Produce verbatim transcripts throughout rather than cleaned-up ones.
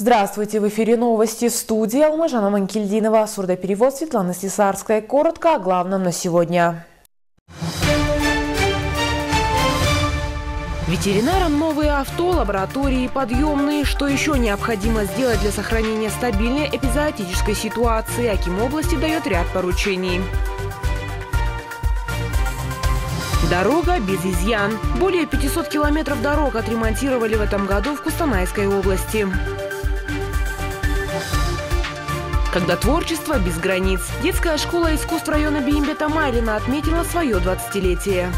Здравствуйте! В эфире новости, в студии Алмажана Манкельдинова, сурдоперевод Светлана Слесарская. Коротко о главном на сегодня. Ветеринарам новые авто, лаборатории, подъемные. Что еще необходимо сделать для сохранения стабильной эпизоотической ситуации? Аким области дает ряд поручений. Дорога без изъян. Более пятисот километров дорог отремонтировали в этом году в Кустанайской области. Когда творчество без границ. Детская школа искусств района Беимбета Майлина отметила свое двадцатилетие.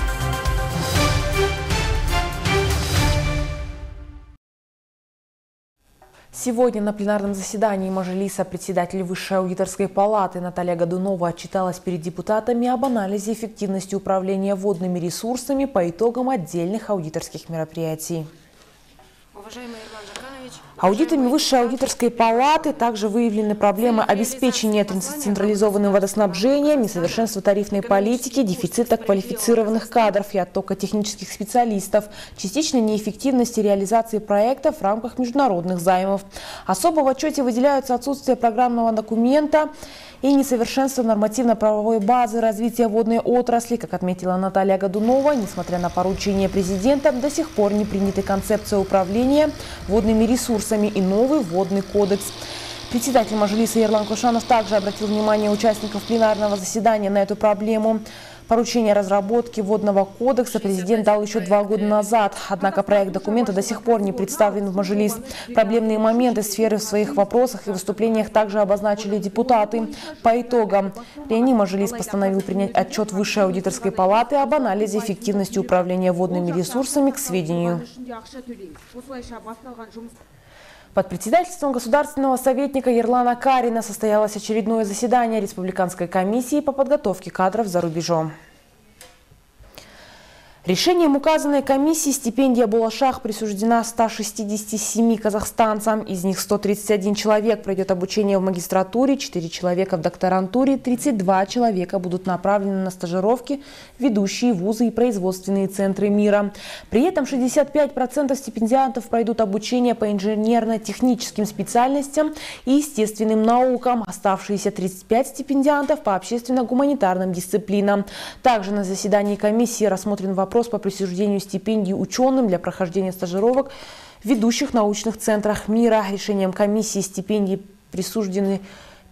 Сегодня на пленарном заседании Мажилиса председатель Высшей аудиторской палаты Наталья Годунова отчиталась перед депутатами об анализе эффективности управления водными ресурсами по итогам отдельных аудиторских мероприятий. Аудитами Высшей аудиторской палаты также выявлены проблемы обеспечения централизованным водоснабжением, несовершенства тарифной политики, дефицита квалифицированных кадров и оттока технических специалистов, частичной неэффективности реализации проектов в рамках международных займов. Особо в отчете выделяются отсутствие программного документа и несовершенство нормативно-правовой базы развития водной отрасли. Как отметила Наталья Годунова, несмотря на поручение президента, до сих пор не принята концепция управления водными ресурсами и новый водный кодекс. Председатель Мажилиса Ерлан Кушанов также обратил внимание участников пленарного заседания на эту проблему. Поручение разработки водного кодекса президент дал еще два года назад. Однако проект документа до сих пор не представлен в Мажилис. Проблемные моменты сферы в своих вопросах и выступлениях также обозначили депутаты. По итогам пленума Мажилис постановил принять отчет Высшей аудиторской палаты об анализе эффективности управления водными ресурсами к сведению. Под председательством государственного советника Ерлана Карина состоялось очередное заседание Республиканской комиссии по подготовке кадров за рубежом. Решением указанной комиссии стипендия «Болашак» присуждена ста шестидесяти семи казахстанцам. Из них сто тридцать один человек пройдет обучение в магистратуре, четыре человека в докторантуре, тридцать два человека будут направлены на стажировки в ведущие вузы и производственные центры мира. При этом шестьдесят пять процентов стипендиантов пройдут обучение по инженерно-техническим специальностям и естественным наукам. Оставшиеся тридцать пять стипендиантов по общественно-гуманитарным дисциплинам. Также на заседании комиссии рассмотрен вопрос Вопрос по присуждению стипендий ученым для прохождения стажировок в ведущих научных центрах мира. Решением комиссии стипендии присуждены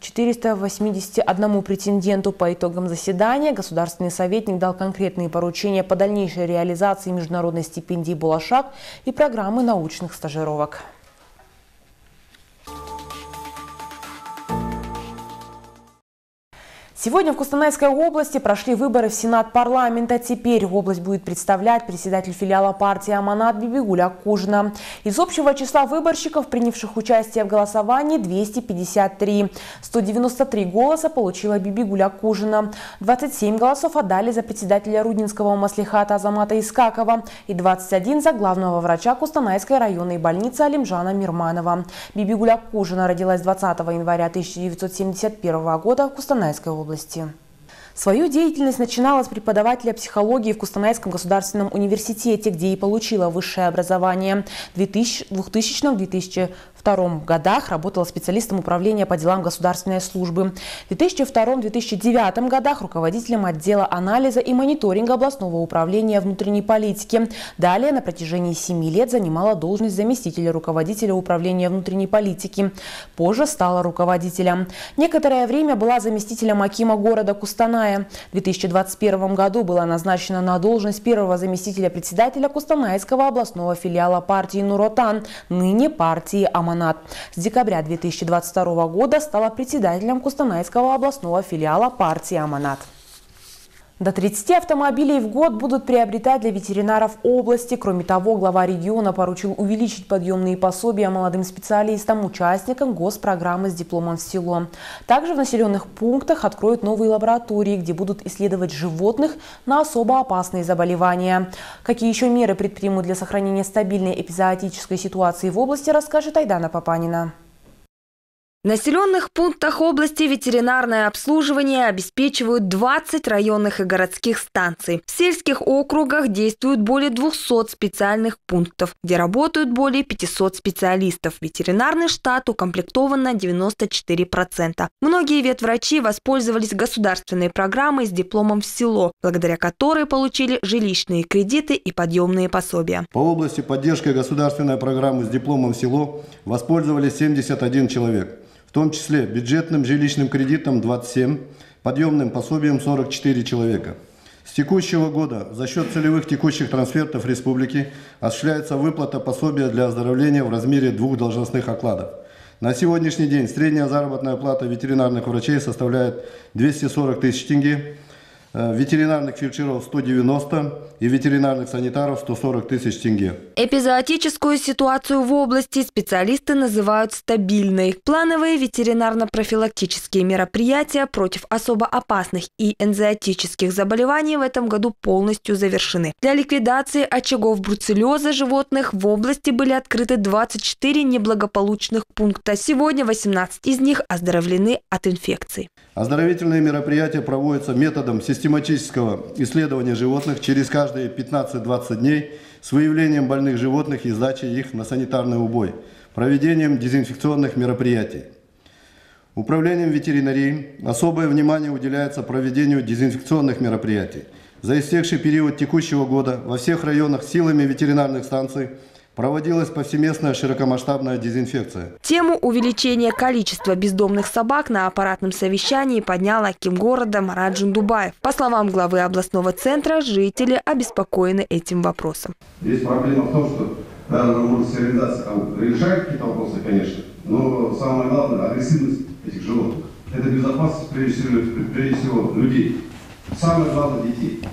четырёмстам восьмидесяти одному претенденту. По итогам заседания государственный советник дал конкретные поручения по дальнейшей реализации международной стипендии «Болашак» и программы научных стажировок. Сегодня в Кустанайской области прошли выборы в Сенат парламента. Теперь область будет представлять председатель филиала партии «Аманат» Бибигуля Кужина. Из общего числа выборщиков, принявших участие в голосовании, двести пятьдесят три. сто девяносто три голоса получила Бибигуля Кужина. двадцать семь голосов отдали за председателя Рудненского маслихата Азамата Искакова и двадцать один за главного врача Кустанайской районной больницы Алимжана Мирманова. Бибигуля Кужина родилась двадцатого января тысяча девятьсот семьдесят первого года в Кустанайской области. области. Свою деятельность начинала с преподавателя психологии в Кустанайском государственном университете, где и получила высшее образование. В двухтысячном — две тысячи втором годах работала специалистом управления по делам государственной службы. В две тысячи втором — две тысячи девятом годах руководителем отдела анализа и мониторинга областного управления внутренней политики. Далее на протяжении семи лет занимала должность заместителя руководителя управления внутренней политики. Позже стала руководителем. Некоторое время была заместителем акима города Кустаная. В две тысячи двадцать первом году была назначена на должность первого заместителя председателя Кустанайского областного филиала партии «Нуротан», ныне партии «Аманат». С декабря две тысячи двадцать второго года стала председателем Кустанайского областного филиала партии «Аманат». До тридцати автомобилей в год будут приобретать для ветеринаров области. Кроме того, глава региона поручил увеличить подъемные пособия молодым специалистам, участникам госпрограммы с дипломом в село. Также в населенных пунктах откроют новые лаборатории, где будут исследовать животных на особо опасные заболевания. Какие еще меры предпримут для сохранения стабильной эпизоотической ситуации в области, расскажет Айдана Папанина. В населенных пунктах области ветеринарное обслуживание обеспечивают двадцать районных и городских станций. В сельских округах действуют более двухсот специальных пунктов, где работают более пятисот специалистов. Ветеринарный штат укомплектован на девяносто четыре процента. Многие ветврачи воспользовались государственной программой с дипломом в село, благодаря которой получили жилищные кредиты и подъемные пособия. По области поддержкой государственной программы с дипломом в село воспользовались семьдесят один человек. В том числе бюджетным жилищным кредитом двадцать семь, подъемным пособием сорок четыре человека. С текущего года за счет целевых текущих трансфертов республики осуществляется выплата пособия для оздоровления в размере двух должностных окладов. На сегодняшний день средняя заработная плата ветеринарных врачей составляет двести сорок тысяч тенге, ветеринарных фельдшеров сто девяносто и ветеринарных санитаров сто сорок тысяч тенге. Эпизоотическую ситуацию в области специалисты называют стабильной. Плановые ветеринарно-профилактические мероприятия против особо опасных и энзоотических заболеваний в этом году полностью завершены. Для ликвидации очагов бруцеллеза животных в области были открыты двадцать четыре неблагополучных пункта. Сегодня восемнадцать из них оздоровлены от инфекций. Оздоровительные мероприятия проводятся методом систематического исследования животных через каждые пятнадцать-двадцать дней с выявлением больных животных и сдачей их на санитарный убой, проведением дезинфекционных мероприятий. Управлением ветеринарии особое внимание уделяется проведению дезинфекционных мероприятий. За истекший период текущего года во всех районах силами ветеринарных станций проводилась повсеместная широкомасштабная дезинфекция. Тему увеличения количества бездомных собак на аппаратном совещании поднял аким города Раджун Дубаев. По словам главы областного центра, жители обеспокоены этим вопросом. Здесь проблема в том, что да, может, стерилизация там, решает какие-то вопросы, конечно, но самое главное – агрессивность этих животных. Это безопасность, прежде всего, прежде всего людей. Самое главное – детей.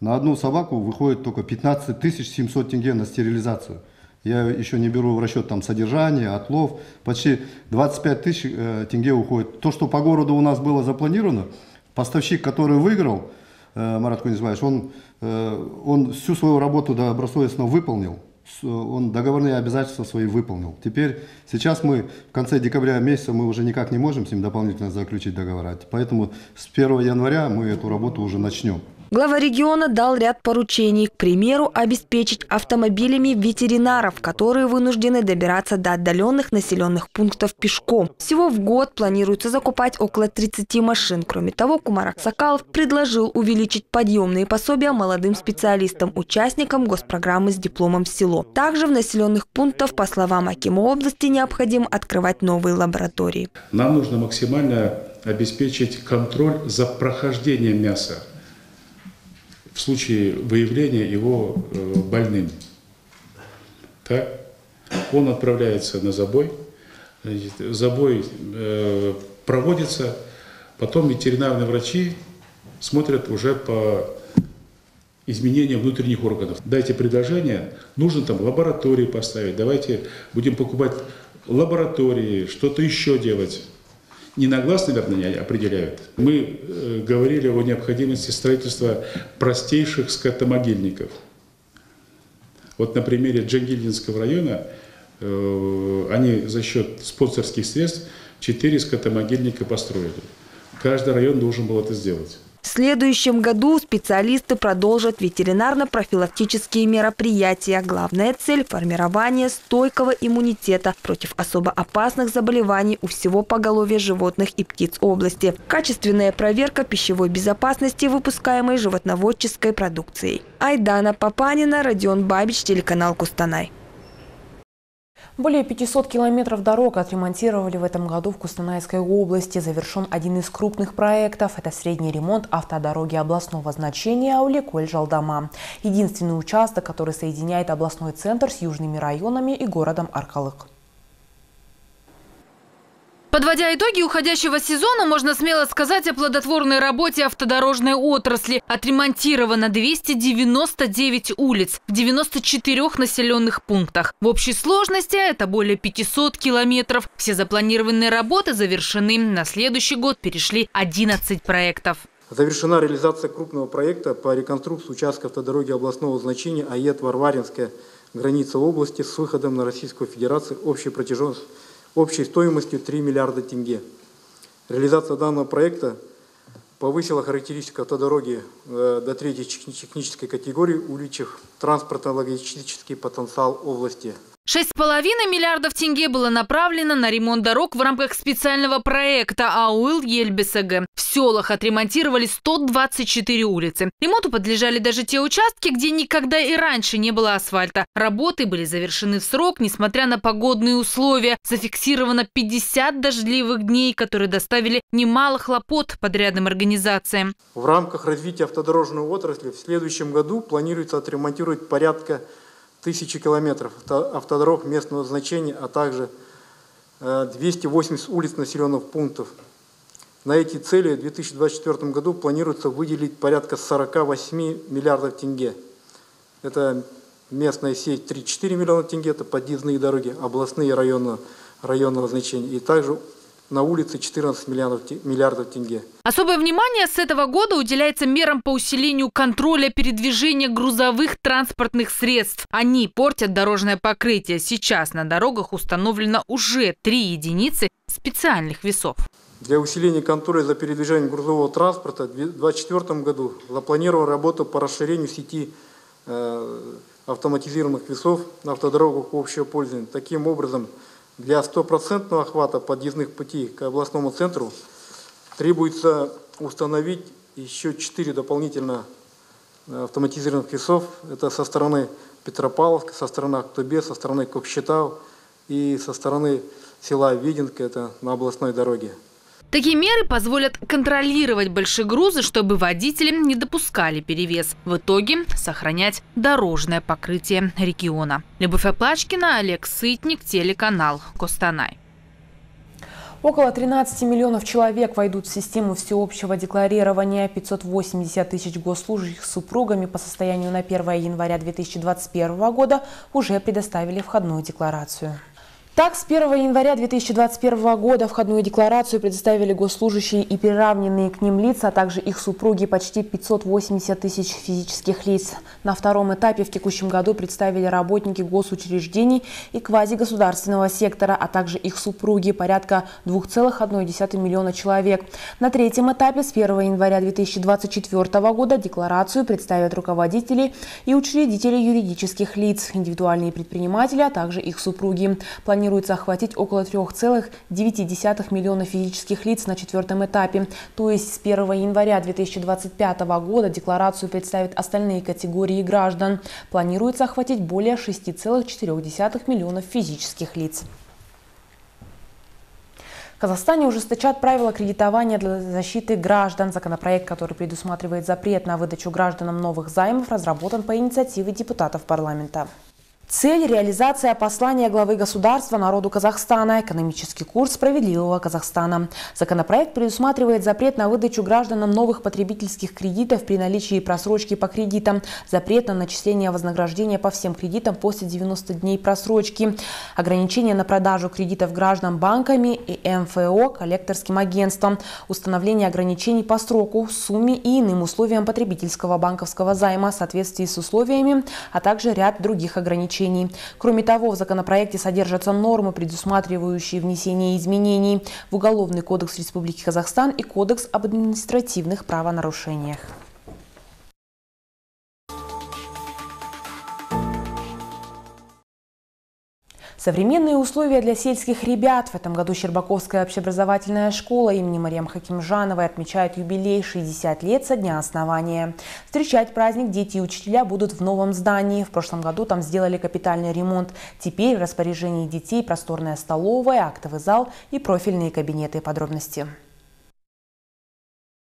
На одну собаку выходит только пятнадцать тысяч семьсот тенге на стерилизацию. Я еще не беру в расчет там содержание, отлов. Почти двадцать пять тысяч э, тенге уходит. То, что по городу у нас было запланировано, поставщик, который выиграл, э, Марат Кунисович, он, э, он всю свою работу добросовестно выполнил. Он договорные обязательства свои выполнил. Теперь, сейчас мы в конце декабря месяца мы уже никак не можем с ним дополнительно заключить договора. Поэтому с первого января мы эту работу уже начнем. Глава региона дал ряд поручений, к примеру, обеспечить автомобилями ветеринаров, которые вынуждены добираться до отдаленных населенных пунктов пешком. Всего в год планируется закупать около тридцати машин. Кроме того, Кумарак Сакалов предложил увеличить подъемные пособия молодым специалистам, участникам госпрограммы с дипломом в село. Также в населенных пунктах, по словам акима области, необходимо открывать новые лаборатории. Нам нужно максимально обеспечить контроль за прохождением мяса в случае выявления его больным. Так? Он отправляется на забой, забой проводится, потом ветеринарные врачи смотрят уже по изменениям внутренних органов. Дайте предложение, нужно там лаборатории поставить, давайте будем покупать лаборатории, что-то еще делать. Не на глаз, наверное, определяют. Мы говорили о необходимости строительства простейших скотомогильников. Вот на примере Джангильдинского района они за счет спонсорских средств четыре скотомогильника построили. Каждый район должен был это сделать. В следующем году специалисты продолжат ветеринарно-профилактические мероприятия. Главная цель – формирование стойкого иммунитета против особо опасных заболеваний у всего поголовья животных и птиц области. Качественная проверка пищевой безопасности, выпускаемой животноводческой продукцией. Айдана Папанина, Родион Бабич, телеканал Кустанай. Более пятисот километров дорог отремонтировали в этом году в Кустанайской области. Завершен один из крупных проектов – это средний ремонт автодороги областного значения Ауле-Коль-Жалдама. Единственный участок, который соединяет областной центр с южными районами и городом Аркалык. Подводя итоги уходящего сезона, можно смело сказать о плодотворной работе автодорожной отрасли. Отремонтировано двести девяносто девять улиц в девяноста четырёх населенных пунктах. В общей сложности это более пятисот километров. Все запланированные работы завершены. На следующий год перешли одиннадцать проектов. Завершена реализация крупного проекта по реконструкции участка автодороги областного значения Аед-Варваринская граница области с выходом на Российскую Федерацию общей протяженностью общей стоимостью три миллиарда тенге. Реализация данного проекта повысила характеристику автодороги до третьей технической категории, увеличив транспортно-логистический потенциал области. шесть с половиной миллиардов тенге было направлено на ремонт дорог в рамках специального проекта «Ауыл Ельбесеге». В селах отремонтировали сто двадцать четыре улицы. Ремонту подлежали даже те участки, где никогда и раньше не было асфальта. Работы были завершены в срок, несмотря на погодные условия. Зафиксировано пятьдесят дождливых дней, которые доставили немало хлопот подрядным организациям. В рамках развития автодорожной отрасли в следующем году планируется отремонтировать порядка тысячи километров автодорог местного значения, а также двести восемьдесят улиц населенных пунктов. На эти цели в две тысячи двадцать четвёртом году планируется выделить порядка сорока восьми миллиардов тенге. Это местная сеть три-четыре миллиона тенге, это подъездные дороги, областные районы районного значения, и также на улице четырнадцать миллиардов тенге. Особое внимание с этого года уделяется мерам по усилению контроля передвижения грузовых транспортных средств. Они портят дорожное покрытие. Сейчас на дорогах установлено уже три единицы специальных весов. Для усиления контроля за передвижением грузового транспорта в две тысячи двадцать четвёртом году запланирована работа по расширению сети автоматизированных весов на автодорогах общего пользования. Таким образом, для стопроцентного охвата подъездных путей к областному центру требуется установить еще четыре дополнительно автоматизированных весов. Это со стороны Петропавловска, со стороны Актубе, со стороны Кокшетау и со стороны села Виденка, это на областной дороге. Такие меры позволят контролировать большегрузы, чтобы водители не допускали перевес. В итоге сохранять дорожное покрытие региона. Любовь Оплачкина, Олег Сытник, телеканал Костанай. Около тринадцати миллионов человек войдут в систему всеобщего декларирования. пятьсот восемьдесят тысяч госслужащих с супругами по состоянию на первое января две тысячи двадцать первого года уже предоставили входную декларацию. Так, с первого января две тысячи двадцать первого года входную декларацию предоставили госслужащие и приравненные к ним лица, а также их супруги, почти пятьсот восемьдесят тысяч физических лиц. На втором этапе в текущем году представили работники госучреждений и квазигосударственного сектора, а также их супруги, порядка двух целых одной десятой миллиона человек. На третьем этапе с первого января две тысячи двадцать четвёртого года декларацию представят руководители и учредители юридических лиц, индивидуальные предприниматели, а также их супруги. Планируется охватить около трёх целых девяти десятых миллиона физических лиц на четвертом этапе. То есть с первого января две тысячи двадцать пятого года декларацию представят остальные категории граждан. Планируется охватить более шести целых четырёх десятых миллионов физических лиц. В Казахстане ужесточат правила кредитования для защиты граждан. Законопроект, который предусматривает запрет на выдачу гражданам новых займов, разработан по инициативе депутатов парламента. Цель – реализация послания главы государства народу Казахстана, экономический курс справедливого Казахстана. Законопроект предусматривает запрет на выдачу гражданам новых потребительских кредитов при наличии просрочки по кредитам, запрет на начисление вознаграждения по всем кредитам после девяноста дней просрочки, ограничение на продажу кредитов граждан банками и МФО коллекторским агентством, установление ограничений по сроку, сумме и иным условиям потребительского банковского займа в соответствии с условиями, а также ряд других ограничений. Кроме того, в законопроекте содержатся нормы, предусматривающие внесение изменений в Уголовный кодекс Республики Казахстан и Кодекс об административных правонарушениях. Современные условия для сельских ребят. В этом году Щербаковская общеобразовательная школа имени Марьям Хакимжановой отмечает юбилей шестидесяти лет со дня основания. Встречать праздник дети и учителя будут в новом здании. В прошлом году там сделали капитальный ремонт. Теперь в распоряжении детей просторная столовая, актовый зал и профильные кабинеты. Подробности.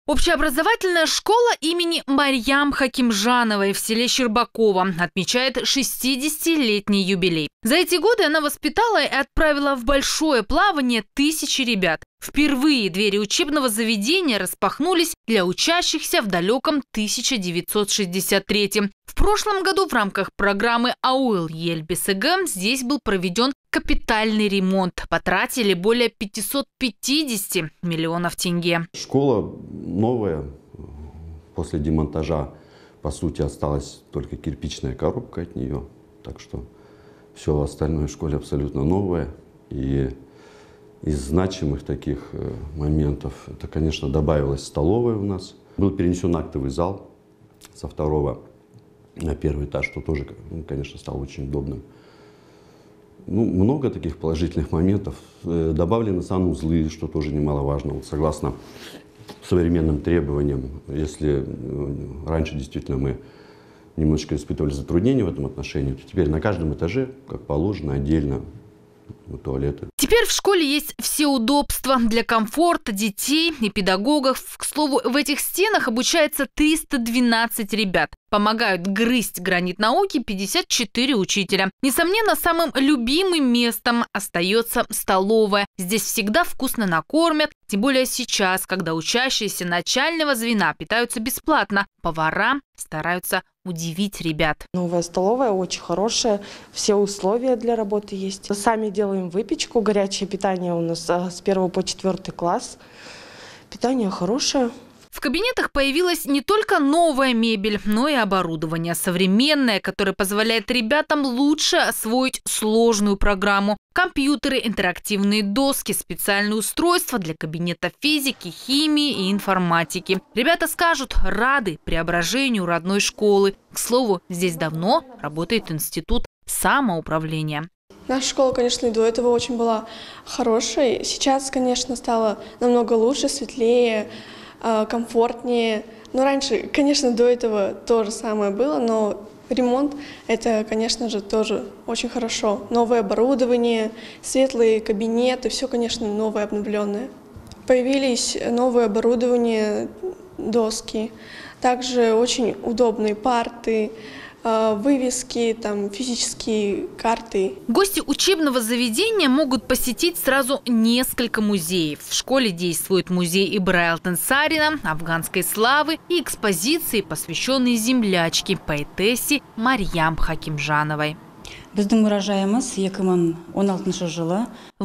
Общеобразовательная школа имени Марьям Хакимжановой в селе Щербаково отмечает шестидесятилетний юбилей. За эти годы она воспитала и отправила в большое плавание тысячи ребят. Впервые двери учебного заведения распахнулись для учащихся в далеком тысяча девятьсот шестьдесят третьем. В прошлом году в рамках программы «Ауыл Ельбесеге» здесь был проведен капитальный ремонт. Потратили более пятисот пятидесяти миллионов тенге. Школа новая. После демонтажа, по сути, осталась только кирпичная коробка от нее. Так что все остальное в школе абсолютно новое. И Из значимых таких моментов, это, конечно, добавилась столовая у нас. Был перенесен актовый зал со второго на первый этаж, что тоже, ну, конечно, стало очень удобным. Ну, много таких положительных моментов. Добавлены санузлы, что тоже немаловажно. Вот согласно современным требованиям, если раньше действительно мы немножечко испытывали затруднения в этом отношении, то теперь на каждом этаже, как положено, отдельно туалеты. Теперь в школе есть все удобства для комфорта детей и педагогов. К слову, в этих стенах обучается триста двенадцать ребят. Помогают грызть гранит науки пятьдесят четыре учителя. Несомненно, самым любимым местом остается столовая. Здесь всегда вкусно накормят, тем более сейчас, когда учащиеся начального звена питаются бесплатно. Повара стараются удивить ребят. Новая столовая очень хорошая, все условия для работы есть. Сами делаем выпечку, горячее питание у нас с первого по четвёртый класс. Питание хорошее. В кабинетах появилась не только новая мебель, но и оборудование современное, которое позволяет ребятам лучше освоить сложную программу. Компьютеры, интерактивные доски, специальные устройства для кабинета физики, химии и информатики. Ребята скажут, рады преображению родной школы. К слову, здесь давно работает институт самоуправления. Наша школа, конечно, и до этого очень была хорошей. Сейчас, конечно, стало намного лучше, светлее, комфортнее. Но раньше, конечно, до этого то же самое было, но ремонт – это, конечно же, тоже очень хорошо. Новое оборудование, светлые кабинеты, все, конечно, новое, обновленное. Появились новое оборудование, доски, также очень удобные парты, вывески, там, физические карты. Гости учебного заведения могут посетить сразу несколько музеев. В школе действует музей Ибрая Алтынсарина, афганской славы и экспозиции, посвященные землячке, поэтессе Марьям Хакимжановой. В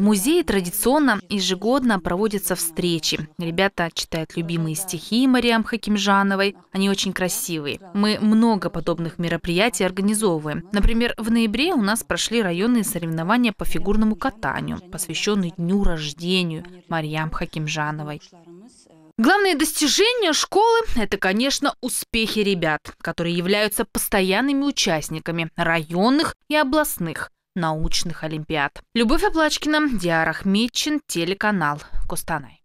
музее традиционно ежегодно проводятся встречи. Ребята читают любимые стихи Марьям Хакимжановой. Они очень красивые. Мы много подобных мероприятий организовываем. Например, в ноябре у нас прошли районные соревнования по фигурному катанию, посвященные дню рождения Марьям Хакимжановой. Главные достижения школы – это, конечно, успехи ребят, которые являются постоянными участниками районных и областных научных олимпиад. Любовь Оплачкина, Диар Ахметчин, телеканал Костанай.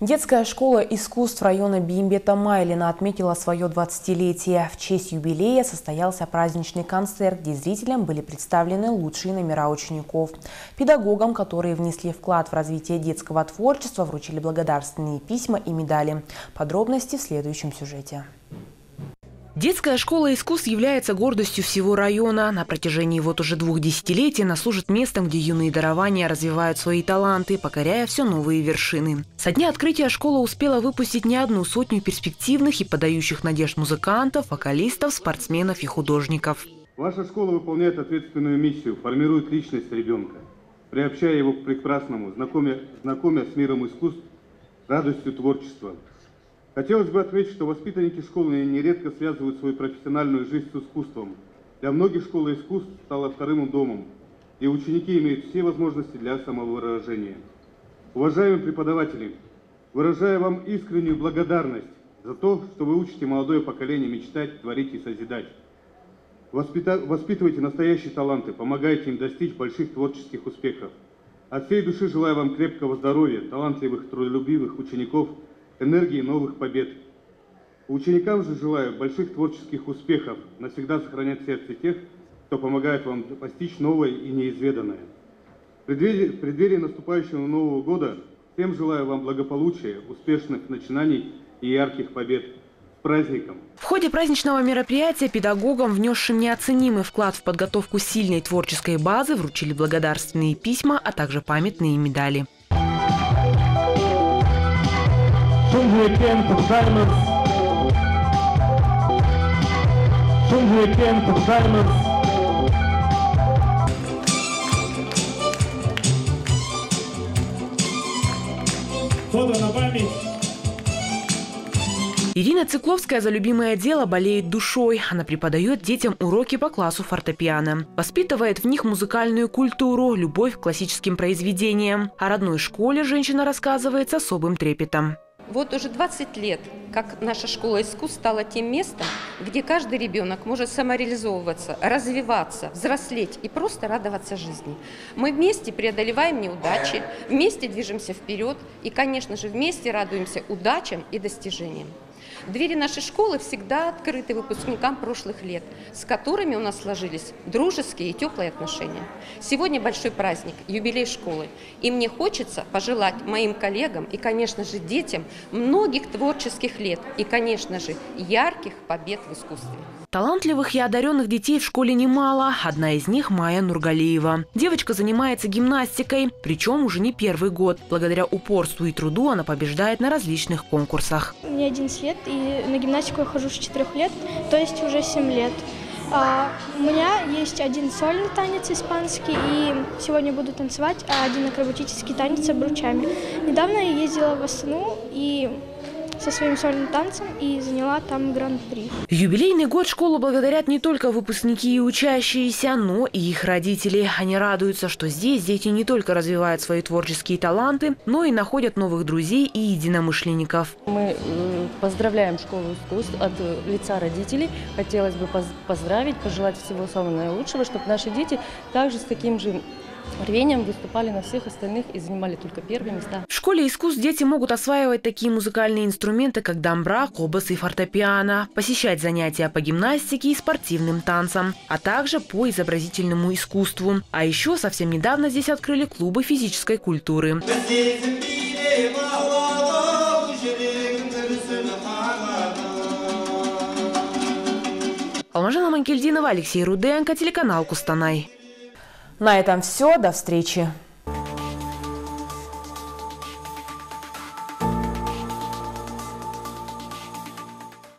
Детская школа искусств района Беимбета Майлина отметила свое двадцатилетие. В честь юбилея состоялся праздничный концерт, где зрителям были представлены лучшие номера учеников. Педагогам, которые внесли вклад в развитие детского творчества, вручили благодарственные письма и медали. Подробности в следующем сюжете. Детская школа искусств является гордостью всего района. На протяжении вот уже двух десятилетий она служит местом, где юные дарования развивают свои таланты, покоряя все новые вершины. Со дня открытия школа успела выпустить не одну сотню перспективных и подающих надежд музыкантов, вокалистов, спортсменов и художников. Ваша школа выполняет ответственную миссию, формирует личность ребенка, приобщая его к прекрасному, знакомя, знакомя с миром искусств, радостью творчества. Хотелось бы отметить, что воспитанники школы нередко связывают свою профессиональную жизнь с искусством. Для многих школа искусств стала вторым домом, и ученики имеют все возможности для самовыражения. Уважаемые преподаватели, выражаю вам искреннюю благодарность за то, что вы учите молодое поколение мечтать, творить и созидать. Воспитывайте настоящие таланты, помогайте им достичь больших творческих успехов. От всей души желаю вам крепкого здоровья, талантливых, трудолюбивых учеников, энергии новых побед. Ученикам же желаю больших творческих успехов, навсегда сохранять в сердце тех, кто помогает вам постичь новое и неизведанное. В преддверии, в преддверии наступающего Нового года всем желаю вам благополучия, успешных начинаний и ярких побед. Праздником. В ходе праздничного мероприятия педагогам, внесшим неоценимый вклад в подготовку сильной творческой базы, вручили благодарственные письма, а также памятные медали. И Ирина Цикловская за любимое дело болеет душой. Она преподает детям уроки по классу фортепиано. Воспитывает в них музыкальную культуру, любовь к классическим произведениям. О родной школе женщина рассказывает с особым трепетом. Вот уже двадцать лет, как наша школа искусств стала тем местом, где каждый ребенок может самореализовываться, развиваться, взрослеть и просто радоваться жизни. Мы вместе преодолеваем неудачи, вместе движемся вперед и, конечно же, вместе радуемся удачам и достижениям. Двери нашей школы всегда открыты выпускникам прошлых лет, с которыми у нас сложились дружеские и теплые отношения. Сегодня большой праздник, юбилей школы. И мне хочется пожелать моим коллегам и, конечно же, детям многих творческих лет и, конечно же, ярких побед в искусстве. Талантливых и одаренных детей в школе немало. Одна из них – Майя Нургалиева. Девочка занимается гимнастикой, причем уже не первый год. Благодаря упорству и труду она побеждает на различных конкурсах. Мне одиннадцать лет, и на гимнастику я хожу с четырёх лет, то есть уже семь лет. А у меня есть один сольный танец испанский, и сегодня буду танцевать, а один акробатический танец с обручами. Недавно я ездила в Астану и... со своим сольным танцем и заняла там гран-при. Юбилейный год школу благодарят не только выпускники и учащиеся, но и их родители. Они радуются, что здесь дети не только развивают свои творческие таланты, но и находят новых друзей и единомышленников. Мы поздравляем школу искусств от лица родителей. Хотелось бы поздравить, пожелать всего самого наилучшего, чтобы наши дети также с таким же рвением выступали на всех остальных и занимали только первые места. В школе искусств дети могут осваивать такие музыкальные инструменты, как домбра, кобас и фортепиано, посещать занятия по гимнастике и спортивным танцам, а также по изобразительному искусству. А еще совсем недавно здесь открыли клубы физической культуры. Алмажан Манкельдинов, Алексей Руденко, телеканал Кустанай. На этом все. До встречи.